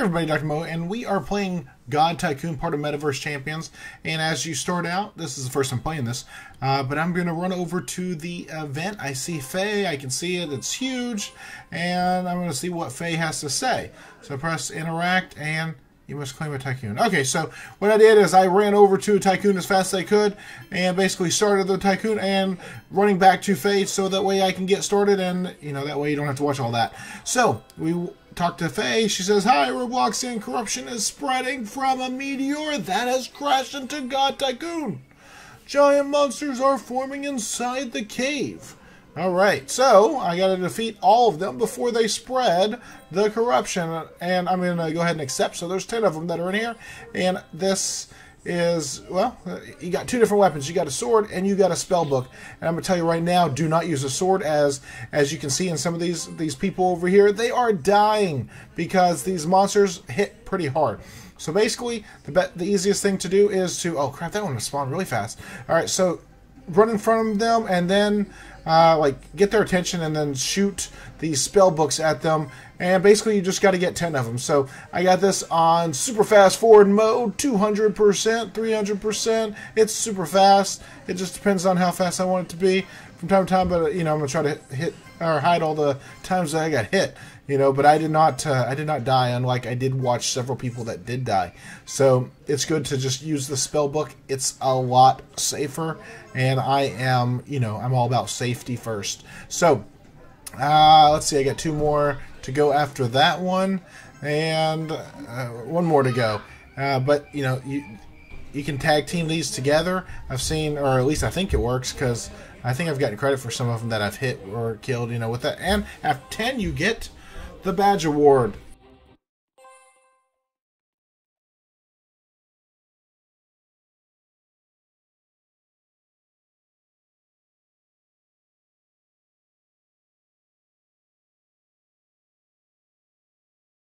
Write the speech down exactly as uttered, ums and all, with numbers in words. Hey everybody, Doctor Mo, and we are playing God Tycoon, part of Metaverse Champions. And as you start out, this is the first time playing this, uh, but I'm going to run over to the event. I see Fey, I can see it, it's huge, and I'm going to see what Fey has to say. So press interact, and you must claim a tycoon. Okay, so what I did is I ran over to a tycoon as fast as I could, and basically started the tycoon and running back to Fey, so that way I can get started, and you know that way you don't have to watch all that. So we talked to Fey. She says, "Hi, Robloxian corruption is spreading from a meteor that has crashed into God Tycoon. Giant monsters are forming inside the cave." All right, so I got to defeat all of them before they spread the corruption, and I'm going to go ahead and accept. So there's ten of them that are in here, and this is, well, you got two different weapons. You got a sword and you got a spell book, and I'm going to tell you right now, do not use a sword, as as you can see in some of these these people over here. They are dying because these monsters hit pretty hard. So basically, the be the easiest thing to do is to, oh crap, that one spawned really fast. All right, so run in front of them, and then uh, like get their attention, and then shoot these spell books at them. And basically, you just got to get ten of them. So I got this on super fast forward mode, two hundred percent, three hundred percent. It's super fast. It just depends on how fast I want it to be from time to time. But you know, I'm gonna try to hit or hide all the times that I got hit. You know, but I did not. Uh, I did not die. Unlike I did watch several people that did die. So it's good to just use the spell book. It's a lot safer, and I am, you know, I'm all about safety first. So uh, let's see. I got two more to go after that one, and uh, one more to go. Uh, but you know, you you can tag team these together. I've seen, or at least I think it works, because I think I've gotten credit for some of them that I've hit or killed. You know, with that. And after ten, you get the badge award.